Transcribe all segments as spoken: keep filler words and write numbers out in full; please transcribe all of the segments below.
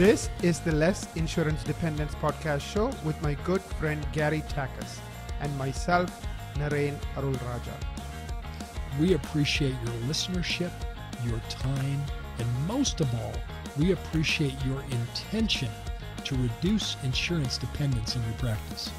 This is the Less Insurance Dependence Podcast show with my good friend Gary Takacs and myself, Naren Arulrajah. We appreciate your listenership, your time, and most of all, we appreciate your intention to reduce insurance dependence in your practice.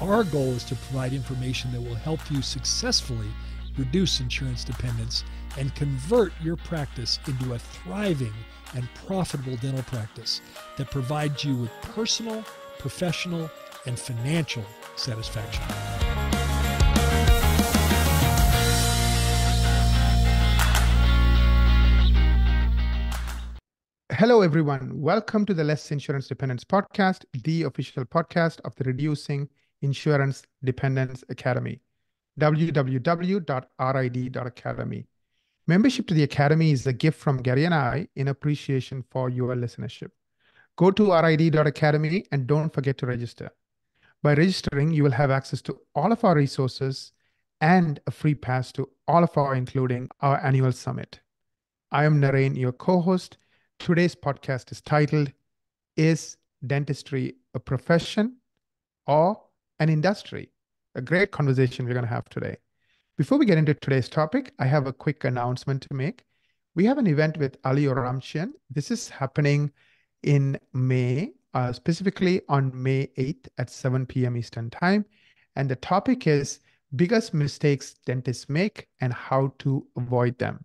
Our goal is to provide information that will help you successfully reduce insurance dependence and convert your practice into a thriving and profitable dental practice that provides you with personal, professional, and financial satisfaction. Hello, everyone. Welcome to the Less Insurance Dependence Podcast, the official podcast of the Reducing Insurance Dependence Academy, w w w dot r i d dot academy. Membership to the Academy is a gift from Gary and I in appreciation for your listenership. Go to r i d dot academy and don't forget to register. By registering, you will have access to all of our resources and a free pass to all of our, including our annual summit. I am Naren, your co-host. Today's podcast is titled, Is Dentistry a Profession or an Industry? A great conversation we're going to have today. Before we get into today's topic, I have a quick announcement to make. We have an event with Ali Oramshian. This is happening in May, uh, specifically on May eighth at seven p m Eastern Time. And the topic is biggest mistakes dentists make and how to avoid them.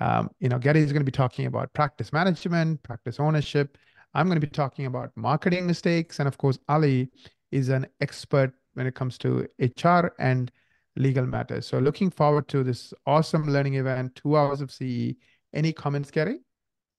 Um, you know, Gary is going to be talking about practice management, practice ownership. I'm going to be talking about marketing mistakes. And of course, Ali is an expert when it comes to H R and legal matters. So looking forward to this awesome learning event, two hours of C E. Any comments, Gary?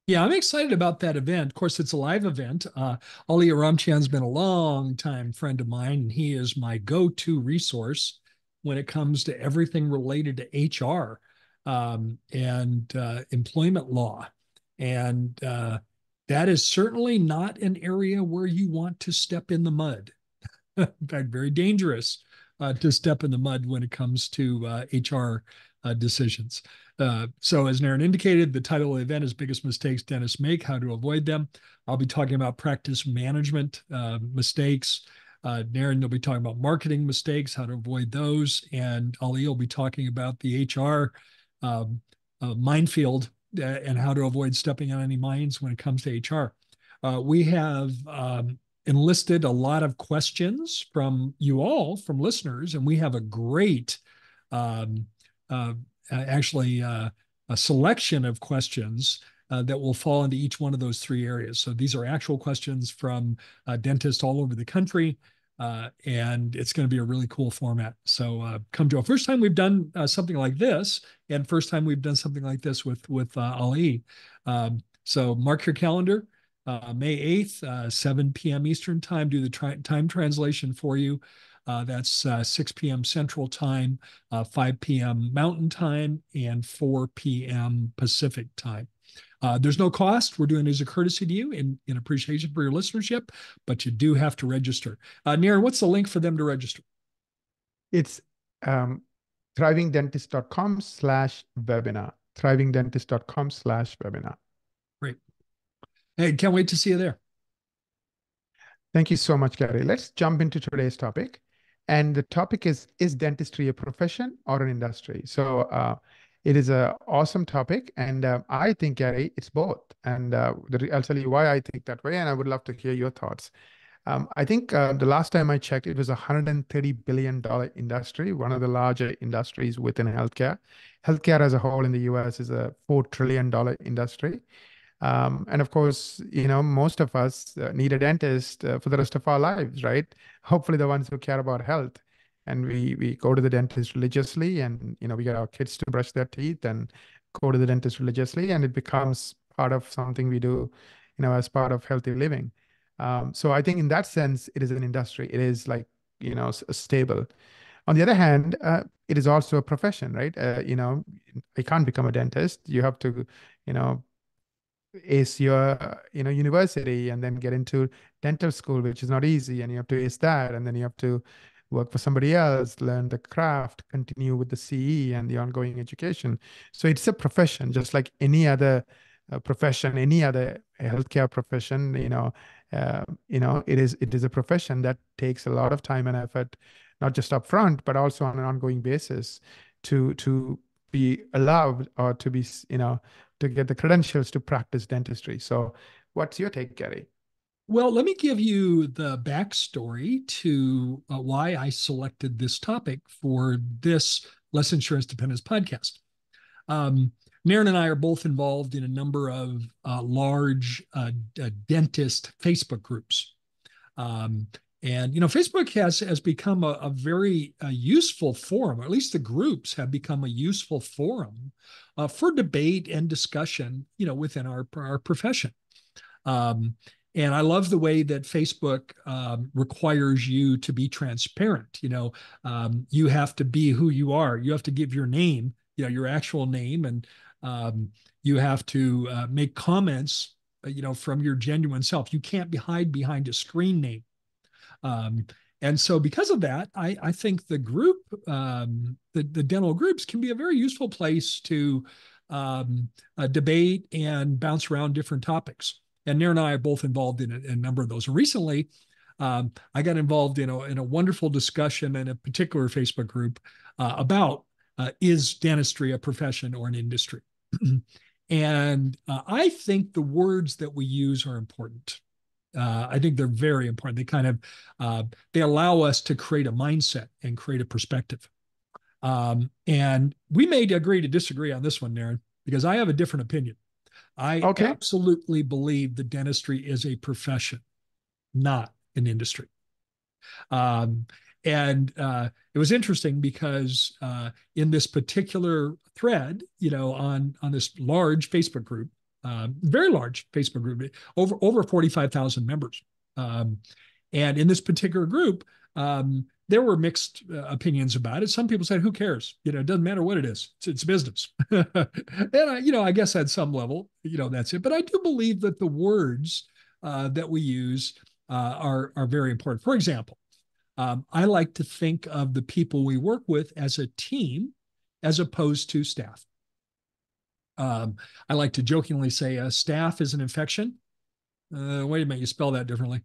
Yeah, I'm excited about that event. Of course, it's a live event. Uh, Ali Oramshian's been a long-time friend of mine, and he is my go-to resource when it comes to everything related to H R um, and uh, employment law. And uh, that is certainly not an area where you want to step in the mud. In fact, very dangerous. Uh, to step in the mud when it comes to uh, H R uh, decisions. Uh, so as Naren indicated, the title of the event is Biggest Mistakes Dentists Make, How to Avoid Them. I'll be talking about practice management uh, mistakes. Uh, Naren will be talking about marketing mistakes, how to avoid those. And Ali will be talking about the H R um, uh, minefield uh, and how to avoid stepping on any mines when it comes to H R. Uh, we have... Um, enlisted a lot of questions from you all, from listeners, and we have a great, um, uh, actually, uh, a selection of questions uh, that will fall into each one of those three areas. So these are actual questions from uh, dentists all over the country, uh, and it's going to be a really cool format. So uh, come to a first time we've done uh, something like this, and first time we've done something like this with, with uh, Ali. Um, so mark your calendar. Uh, May eighth, uh, seven p m Eastern Time, do the tri- time translation for you. Uh, that's uh, six p m Central Time, uh, five p m Mountain Time, and four p m Pacific Time. Uh, there's no cost. We're doing it as a courtesy to you in, in appreciation for your listenership, but you do have to register. Uh, Naren, what's the link for them to register? It's um, thrivingdentist.com slash webinar, thrivingdentist.com slash webinar. Great. Hey, can't wait to see you there. Thank you so much, Gary. Let's jump into today's topic. And the topic is, is dentistry a profession or an industry? So uh, it is an awesome topic. And uh, I think, Gary, it's both. And uh, the, I'll tell you why I think that way. And I would love to hear your thoughts. Um, I think uh, the last time I checked, it was a one hundred thirty billion dollars industry, one of the larger industries within healthcare. Healthcare as a whole in the U S is a four trillion dollars industry. Um, and of course, you know, most of us uh, need a dentist uh, for the rest of our lives, right? Hopefully the ones who care about health, and we, we go to the dentist religiously, and, you know, we get our kids to brush their teeth and go to the dentist religiously, and it becomes part of something we do, you know, as part of healthy living. Um, so I think in that sense, it is an industry. It is like, you know, stable. On the other hand, uh, it is also a profession, right? Uh, you know, I can't become a dentist. You have to, you know, ace your you know university and then get into dental school, which is not easy, and you have to ace that, and then you have to work for somebody else, learn the craft, continue with the C E and the ongoing education. So it's a profession, just like any other uh, profession, any other healthcare profession, you know, uh, you know, it is it is a profession that takes a lot of time and effort, not just upfront, but also on an ongoing basis, to to be allowed or to be, you know, to get the credentials to practice dentistry. So, what's your take, Gary? Well, let me give you the backstory to uh, why I selected this topic for this Less Insurance Dependence podcast. Um, Naren and I are both involved in a number of uh, large uh, uh, dentist Facebook groups. Um, and, you know, Facebook has, has become a, a very uh, useful forum, or at least the groups have become a useful forum uh, for debate and discussion, you know, within our, our profession. Um, And I love the way that Facebook um, requires you to be transparent. You know, um, you have to be who you are. You have to give your name, you know, your actual name, and um, you have to uh, make comments, you know, from your genuine self. You can't be hide behind a screen name. Um, and so because of that, I, I think the group, um, the, the dental groups can be a very useful place to um, uh, debate and bounce around different topics. And Naren and I are both involved in a, in a number of those. Recently, um, I got involved in a, in a wonderful discussion in a particular Facebook group uh, about uh, is dentistry a profession or an industry? And uh, I think the words that we use are important. Uh, I think they're very important. They kind of, uh, they allow us to create a mindset and create a perspective. Um, and we may agree to disagree on this one, Naren, because I have a different opinion. I okay. absolutely believe that dentistry is a profession, not an industry. Um, and uh, it was interesting because uh, in this particular thread, you know, on, on this large Facebook group, um, very large Facebook group, over, over forty-five thousand members. Um, and in this particular group, um, there were mixed uh, opinions about it. Some people said, who cares? You know, it doesn't matter what it is. It's, it's business. And, I, you know, I guess at some level, you know, that's it. But I do believe that the words uh, that we use uh, are, are very important. For example, um, I like to think of the people we work with as a team as opposed to staff. Um, I like to jokingly say uh, staff is an infection. Uh, wait a minute, you spell that differently.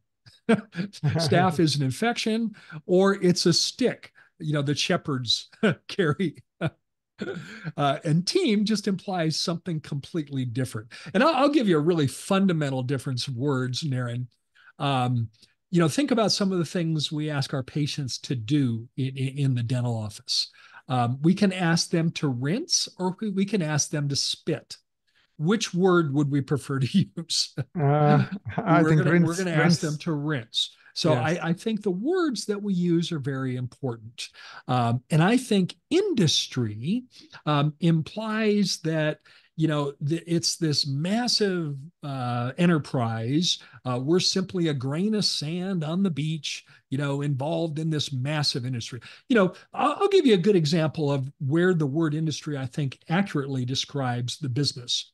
Staph is an infection, or it's a stick, you know, that shepherds carry. Uh, and team just implies something completely different. And I'll, I'll give you a really fundamental difference of words, Naren. Um, you know, think about some of the things we ask our patients to do in, in the dental office. Um, we can ask them to rinse, or we can ask them to spit. Which word would we prefer to use? Uh, I we're think gonna, rinse, we're going to ask them to rinse. So yes. I, I think the words that we use are very important. Um, and I think industry um, implies that, you know, th- it's this massive uh, enterprise. Uh, we're simply a grain of sand on the beach, you know, involved in this massive industry. You know, I'll, I'll give you a good example of where the word industry, I think, accurately describes the business.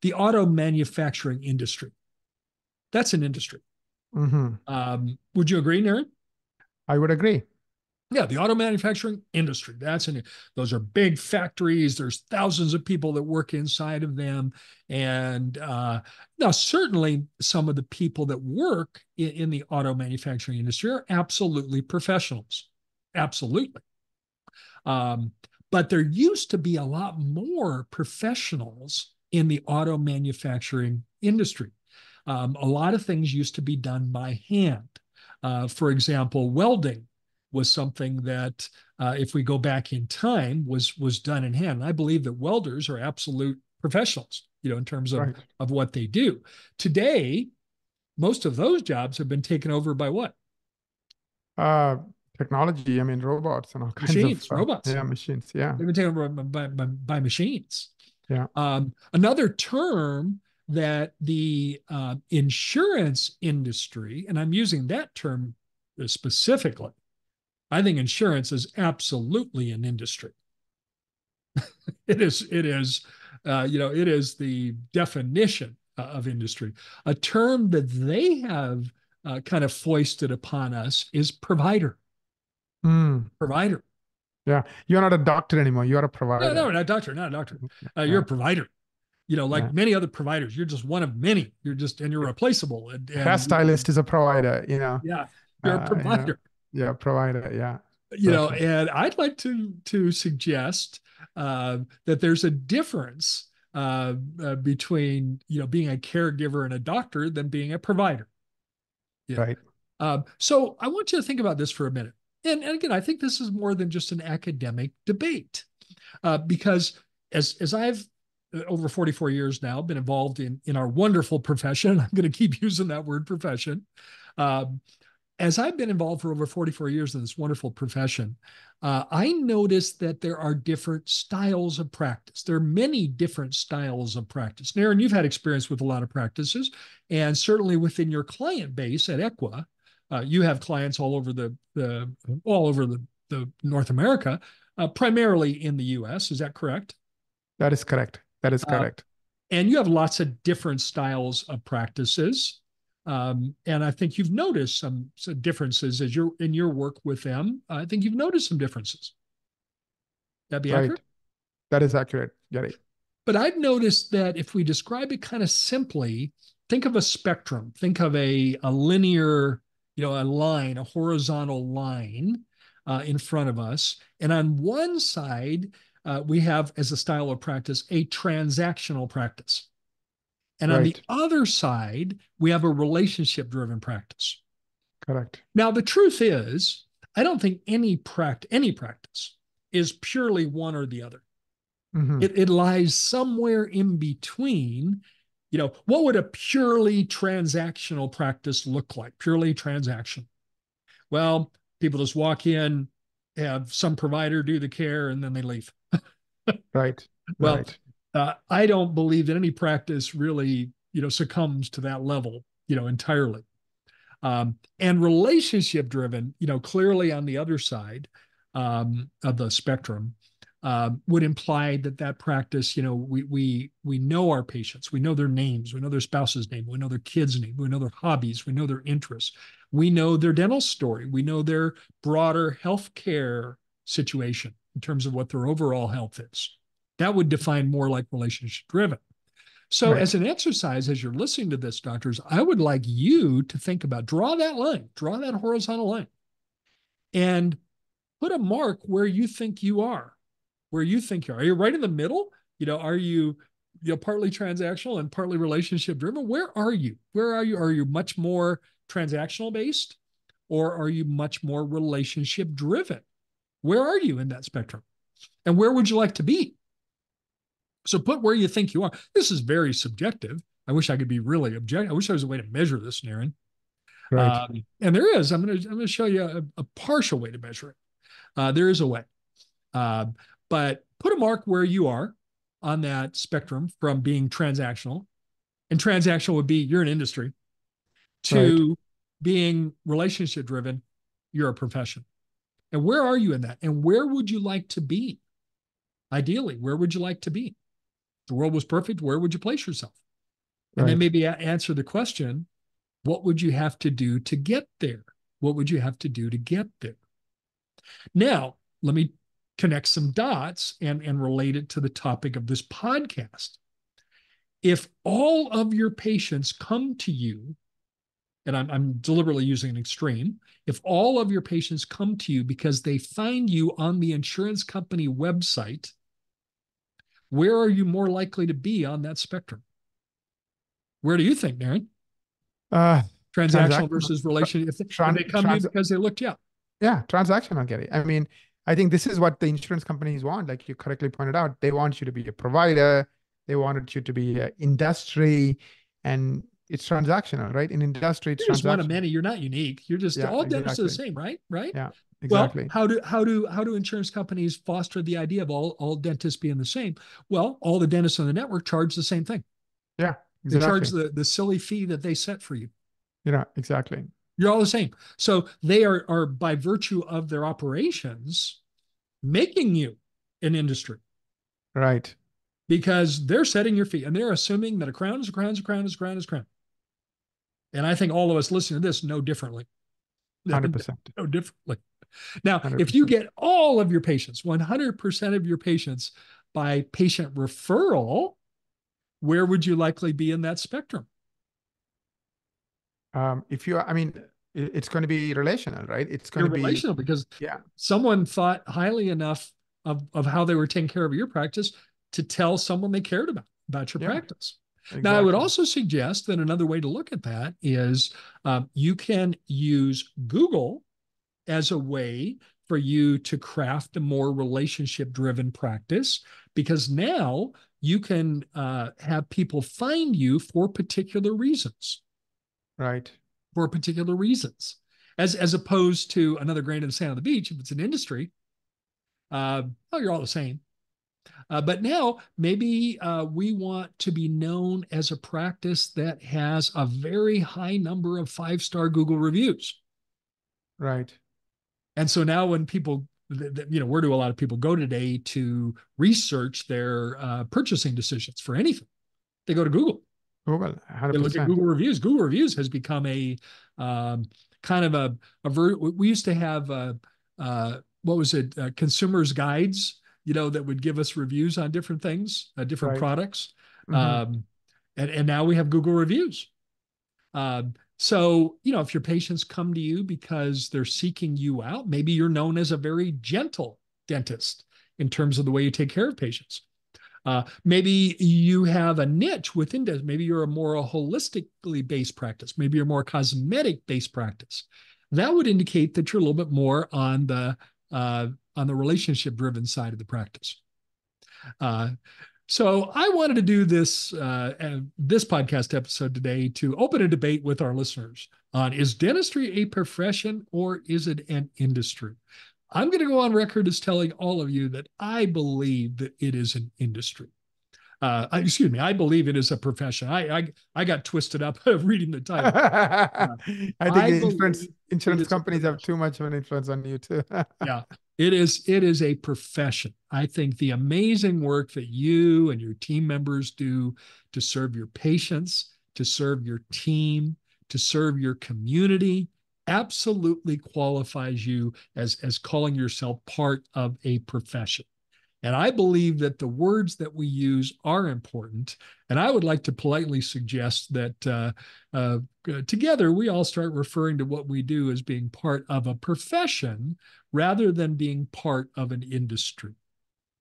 The auto manufacturing industry. That's an industry. Mm-hmm. Um, would you agree, Naren? I would agree. Yeah, the auto manufacturing industry. That's an, those are big factories. There's thousands of people that work inside of them. And uh, now certainly some of the people that work in, in the auto manufacturing industry are absolutely professionals. Absolutely. Um, but there used to be a lot more professionals in the auto manufacturing industry. Um, a lot of things used to be done by hand. Uh, for example, welding was something that, uh, if we go back in time, was was done in hand. And I believe that welders are absolute professionals, you know, in terms of, right. of what they do. Today, most of those jobs have been taken over by what? Uh, technology. I mean, robots and all kinds machines, of- Machines, uh, robots. Yeah, machines, yeah. They've been taken over by, by, by machines. Yeah. Um, another term that the uh, insurance industry, and I'm using that term specifically, I think insurance is absolutely an industry. It is, it is, uh, you know, it is the definition uh, of industry. A term that they have uh, kind of foisted upon us is provider. Mm. Provider. Yeah. You're not a doctor anymore. You're a provider. No, no, not a doctor, not a doctor. Uh, you're a provider. you know, like yeah. many other providers, you're just one of many. You're just, and you're replaceable. And, and hair stylist is a provider, you know? Yeah. You're uh, a provider. You know, yeah. Provider. Yeah. You know, and I'd like to, to suggest uh, that there's a difference uh, uh, between, you know, being a caregiver and a doctor than being a provider. Yeah. Right. Um, so I want you to think about this for a minute. And, and again, I think this is more than just an academic debate, uh, because as, as I've over forty-four years now been involved in, in our wonderful profession, I'm going to keep using that word profession. Um, as I've been involved for over forty-four years in this wonderful profession, uh, I noticed that there are different styles of practice. There are many different styles of practice. Naren, you've had experience with a lot of practices, and certainly within your client base at Equa, Uh, you have clients all over the, the all over the, the North America, uh, primarily in the U S Is that correct? That is correct. That is correct. Uh, and you have lots of different styles of practices, um, and I think you've noticed some, some differences as you're in your work with them. I think you've noticed some differences. That be right. accurate? That is accurate, Gary. But I've noticed that if we describe it kind of simply, think of a spectrum. Think of a a linear. You know, a line, a horizontal line uh, in front of us. And on one side, uh, we have as a style of practice, a transactional practice. And right. on the other side, we have a relationship-driven practice. Correct. Now, the truth is, I don't think any, pract- any practice is purely one or the other. Mm-hmm. It, it lies somewhere in between. You know, what would a purely transactional practice look like? Purely transactional. Well, people just walk in, have some provider do the care, and then they leave. Right. Well, right. Uh, I don't believe that any practice really, you know, succumbs to that level, you know, entirely. Um, and relationship driven, you know, clearly on the other side um, of the spectrum, Uh, would imply that that practice, you know, we we we know our patients, we know their names, we know their spouse's name, we know their kids' name, we know their hobbies, we know their interests, we know their dental story, we know their broader healthcare situation in terms of what their overall health is. That would define more like relationship-driven. So right. as an exercise, as you're listening to this, doctors, I would like you to think about, draw that line, draw that horizontal line, and put a mark where you think you are. Where you think you are. Are you right in the middle? You know, are you, you know, partly transactional and partly relationship driven? Where are you? Where are you? Are you much more transactional based, or are you much more relationship driven? Where are you in that spectrum? And where would you like to be? So put where you think you are. This is very subjective. I wish I could be really objective. I wish there was a way to measure this, Naren. Right. Um, and there is. I'm going to I'm going to show you a, a partial way to measure it. Uh, there is a way. Uh, But put a mark where you are on that spectrum from being transactional, and transactional would be you're an industry, to right. being relationship driven, you're a profession. And where are you in that? And where would you like to be? Ideally, where would you like to be? If the world was perfect, where would you place yourself? And right. then maybe answer the question, what would you have to do to get there? What would you have to do to get there? Now, let me connect some dots and, and relate it to the topic of this podcast. If all of your patients come to you, and I'm, I'm deliberately using an extreme, if all of your patients come to you because they find you on the insurance company website, where are you more likely to be on that spectrum? Where do you think, Naren? Uh, transactional, transactional versus relational. If they, trans- if they come trans- to you because they looked you up. Yeah, transactional, Gary. I mean, I think this is what the insurance companies want. Like you correctly pointed out, they want you to be a provider. They wanted you to be an industry, and it's transactional, right? In industry, it's you're just one of many. You're not unique. You're just yeah, all exactly. dentists are the same, right? Right? Yeah, exactly. Well, how do how do how do insurance companies foster the idea of all all dentists being the same? Well, all the dentists on the network charge the same thing. Yeah, exactly. They charge the the silly fee that they set for you. Yeah, exactly. You're all the same. So they are, are, by virtue of their operations, making you an industry. Right. Because they're setting your fee, and they're assuming that a crown is a crown is a crown is a crown is a crown. And I think all of us listening to this know differently. one hundred percent. Know differently. Now, one hundred percent. If you get all of your patients, one hundred percent of your patients by patient referral, where would you likely be in that spectrum? Um, if you, I mean, it's going to be relational, right? It's going You're to be relational because yeah. someone thought highly enough of, of how they were taking care of your practice to tell someone they cared about, about your yeah. practice. Exactly. Now, I would also suggest that another way to look at that is um, you can use Google as a way for you to craft a more relationship-driven practice, because now you can uh, have people find you for particular reasons. Right. For particular reasons, as as opposed to another grain of sand on the beach. If it's an industry, uh, oh, you're all the same. Uh, but now maybe uh, we want to be known as a practice that has a very high number of five-star Google reviews. Right. And so now when people, you know, where do a lot of people go today to research their uh, purchasing decisions for anything? They go to Google. Google, one hundred percent. They look at Google reviews. Google reviews has become a um, kind of a, a ver- we used to have, uh, uh, what was it, uh, consumer's guides, you know, that would give us reviews on different things, uh, different right. products. Mm-hmm. Um, and, and now we have Google reviews. Um, so, you know, if your patients come to you because they're seeking you out, maybe you're known as a very gentle dentist in terms of the way you take care of patients. Uh, maybe you have a niche within this. Maybe you're a more holistically based practice. Maybe you're more cosmetic based practice. That would indicate that you're a little bit more on the, uh, on the relationship-driven side of the practice. Uh, so I wanted to do this uh, this podcast episode today to open a debate with our listeners on, is dentistry a profession or is it an industry? I'm going to go on record as telling all of you that I believe that it is an industry. Uh, excuse me, I believe it is a profession. I I, I got twisted up reading the title. Uh, I think I the insurance, insurance companies have too much of an influence on you too. yeah. It is, it is a profession. I think the amazing work that you and your team members do to serve your patients, to serve your team, to serve your community, absolutely qualifies you as, as calling yourself part of a profession. And I believe that the words that we use are important. And I would like to politely suggest that uh, uh, together we all start referring to what we do as being part of a profession rather than being part of an industry.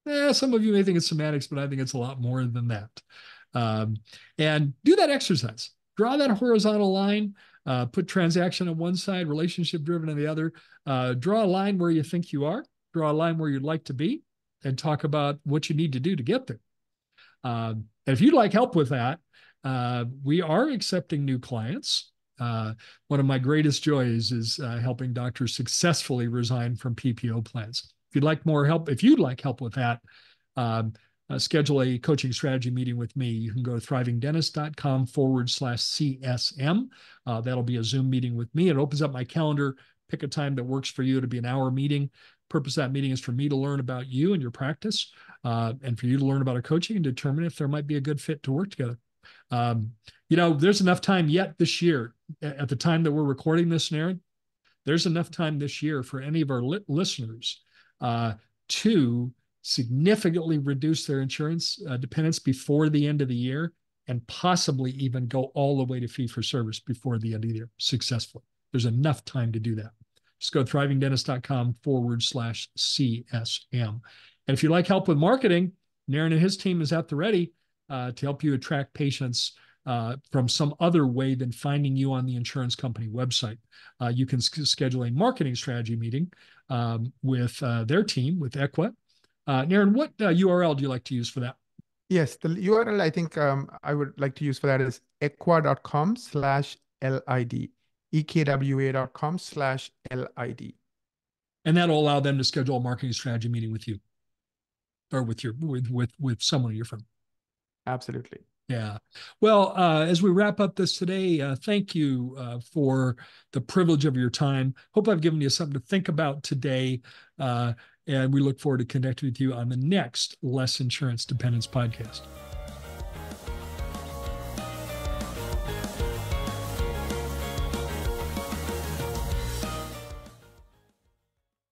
Eh, some of you may think it's semantics, but I think it's a lot more than that. Um, and do that exercise. Draw that horizontal line. Uh, put transaction on one side, relationship-driven on the other. Uh, draw a line where you think you are. Draw a line where you'd like to be, and talk about what you need to do to get there. Um, and if you'd like help with that, uh, we are accepting new clients. Uh, one of my greatest joys is uh, helping doctors successfully resign from P P O plans. If you'd like more help, if you'd like help with that, um, uh, schedule a coaching strategy meeting with me. You can go to thrivingdentist.com forward slash CSM. Uh, that'll be a Zoom meeting with me. It opens up my calendar. Pick a time that works for you. It'll be an hour meeting. Purpose of that meeting is for me to learn about you and your practice, uh, and for you to learn about our coaching and determine if there might be a good fit to work together. Um, you know, there's enough time yet this year. At the time that we're recording this, Naren, there's enough time this year for any of our li- listeners uh, to significantly reduce their insurance uh, dependence before the end of the year, and possibly even go all the way to fee-for-service before the end of the year successfully. There's enough time to do that. Just go to thrivingdentist.com forward slash CSM. And if you like help with marketing, Naren and his team is at the ready uh, to help you attract patients uh, from some other way than finding you on the insurance company website. Uh, you can sc- schedule a marketing strategy meeting um, with uh, their team, with Equa. Uh, Naren, what uh, U R L do you like to use for that? Yes, the U R L I think um, I would like to use for that is equa.com slash LID. ekwa.com slash LID. And that'll allow them to schedule a marketing strategy meeting with you or with your with with, with someone you're from. Absolutely. Yeah. Well, uh, as we wrap up this today, uh, thank you uh, for the privilege of your time. Hope I've given you something to think about today. Uh, and we look forward to connecting with you on the next Less Insurance Dependence podcast.